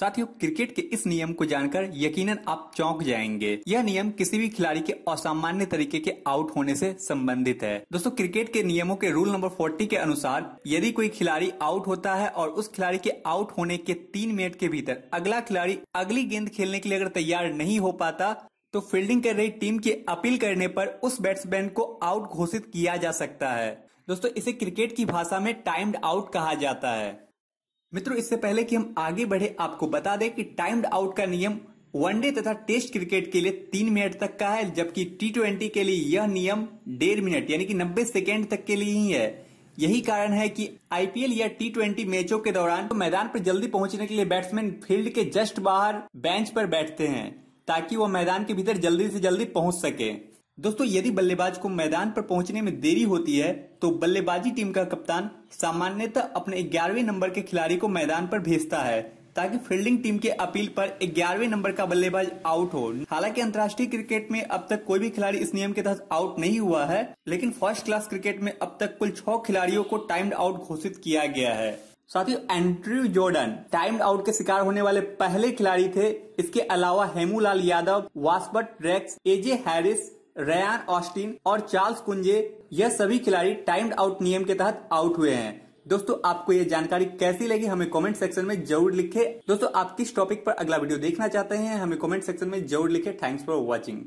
साथियों क्रिकेट के इस नियम को जानकर यकीनन आप चौंक जाएंगे। यह नियम किसी भी खिलाड़ी के असामान्य तरीके के आउट होने से संबंधित है। दोस्तों क्रिकेट के नियमों के रूल नंबर 40 के अनुसार यदि कोई खिलाड़ी आउट होता है और उस खिलाड़ी के आउट होने के 3 मिनट के भीतर अगला खिलाड़ी अगली गेंद खेलने के लिए अगर तैयार नहीं हो पाता तो फील्डिंग कर रही टीम की अपील करने पर उस बैट्समैन को आउट घोषित किया जा सकता है। दोस्तों इसे क्रिकेट की भाषा में टाइम्ड आउट कहा जाता है। मित्रों इससे पहले कि हम आगे बढ़े आपको बता दें कि टाइम्ड आउट का नियम वनडे तथा टेस्ट क्रिकेट के लिए 3 मिनट तक का है, जबकि T20 के लिए यह नियम 1.5 मिनट यानी कि 90 सेकेंड तक के लिए ही है। यही कारण है कि IPL या T20 मैचों के दौरान तो मैदान पर जल्दी पहुंचने के लिए बैट्समैन फील्ड के जस्ट बाहर बेंच पर बैठते हैं ताकि वो मैदान के भीतर जल्दी से जल्दी पहुंच सके। दोस्तों यदि बल्लेबाज को मैदान पर पहुंचने में देरी होती है तो बल्लेबाजी टीम का कप्तान सामान्यतः अपने 11वें नंबर के खिलाड़ी को मैदान पर भेजता है ताकि फील्डिंग टीम के अपील पर 11वें नंबर का बल्लेबाज आउट हो। हालांकि अंतर्राष्ट्रीय क्रिकेट में अब तक कोई भी खिलाड़ी इस नियम के तहत आउट नहीं हुआ है, लेकिन फर्स्ट क्लास क्रिकेट में अब तक कुल 6 खिलाड़ियों को टाइम्ड आउट घोषित किया गया है। साथियों एंड्रयू जॉर्डन टाइम्ड आउट के शिकार होने वाले पहले खिलाड़ी थे। इसके अलावा Hemulal Yadav, Vasbert Drakes, AJ Harris, Ryan Austin और चार्ल्स कुंजे यह सभी खिलाड़ी टाइम्ड आउट नियम के तहत आउट हुए हैं। दोस्तों आपको ये जानकारी कैसी लगी हमें कमेंट सेक्शन में जरूर लिखें। दोस्तों आप किस टॉपिक पर अगला वीडियो देखना चाहते हैं हमें कमेंट सेक्शन में जरूर लिखें। Thanks for watching.